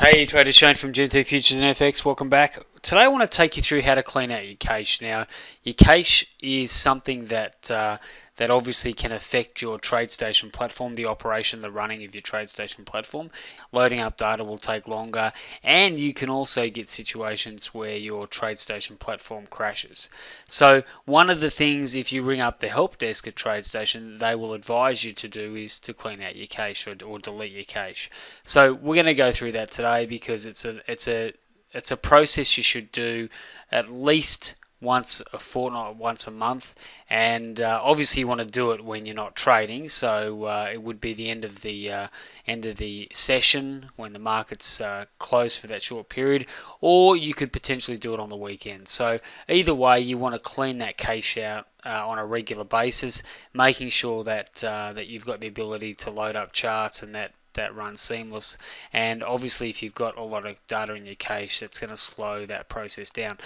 Hey, Trader Shane from GMT Futures and FX, welcome back. Today I want to take you through how to clean out your cache. Now, your cache is something that that obviously can affect your TradeStation platform, the operation, the running of your TradeStation platform. Loading up data will take longer, and you can also get situations where your TradeStation platform crashes. So one of the things, if you ring up the help desk at TradeStation, they will advise you to do is to clean out your cache or delete your cache. So we're going to go through that today because it's a process you should do at least once a fortnight, once a month, and obviously you want to do it when you're not trading. So it would be the end of the session when the market's closed for that short period, or you could potentially do it on the weekend. So either way, you want to clean that cache out on a regular basis, making sure that that you've got the ability to load up charts and that runs seamless. And obviously, if you've got a lot of data in your cache, that's going to slow that process down.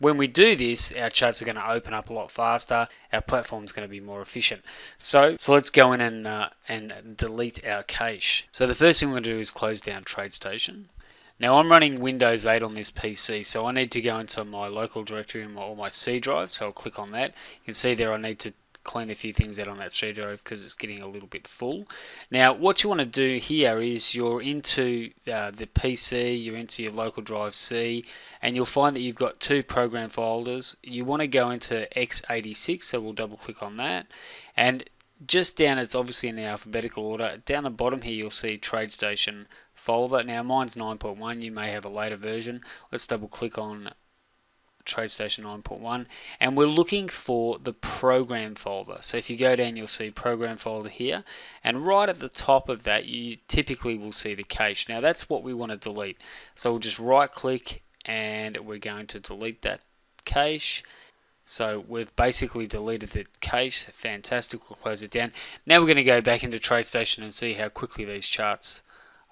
When we do this, our charts are going to open up a lot faster, our platform is going to be more efficient. So let's go in and delete our cache. So the first thing we're going to do is close down TradeStation. Now I'm running Windows 8 on this PC, so I need to go into my local directory and my C drive, so I'll click on that. You can see there I need to clean a few things out on that C drive because it's getting a little bit full. Now what you want to do here is you're into the PC, you're into your local drive C, and you'll find that you've got two program folders. You want to go into x86, so we'll double click on that, and just down, it's obviously in alphabetical order, down the bottom here you'll see TradeStation folder. Now mine's 9.1, you may have a later version. Let's double click on TradeStation 9.1, and we're looking for the program folder. So if you go down, you'll see program folder here, and right at the top of that you typically will see the cache. Now that's what we want to delete, so we'll just right click and we're going to delete that cache. So we've basically deleted the cache. Fantastic, we'll close it down. Now we're going to go back into TradeStation and see how quickly these charts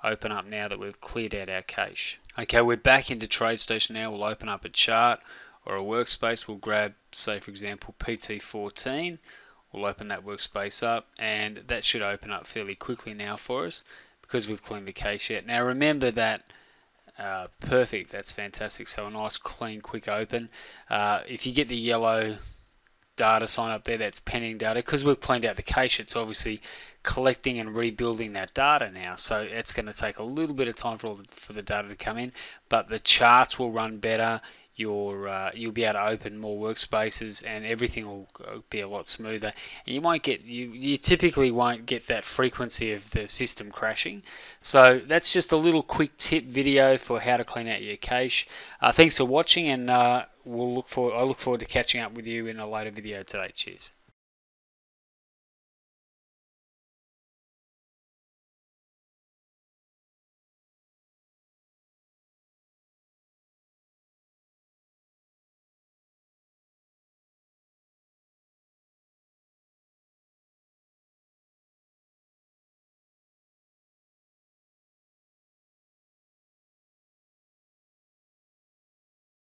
open up now that we've cleared out our cache. Okay, we're back into TradeStation now. We'll open up a chart or a workspace. We'll grab, say for example, PT14. We'll open that workspace up, and that should open up fairly quickly now for us because we've cleaned the cache out. Now remember that perfect, that's fantastic. So a nice clean quick open. If you get the yellow data sign up there, that's pending data because we've cleaned out the cache. It's obviously collecting and rebuilding that data now, so it's going to take a little bit of time for the data to come in, but the charts will run better. You'll be able to open more workspaces, and everything will be a lot smoother. And you might get you typically won't get that frequency of the system crashing. So that's just a little quick tip video for how to clean out your cache. Thanks for watching, and I look forward to catching up with you in a later video today. Cheers.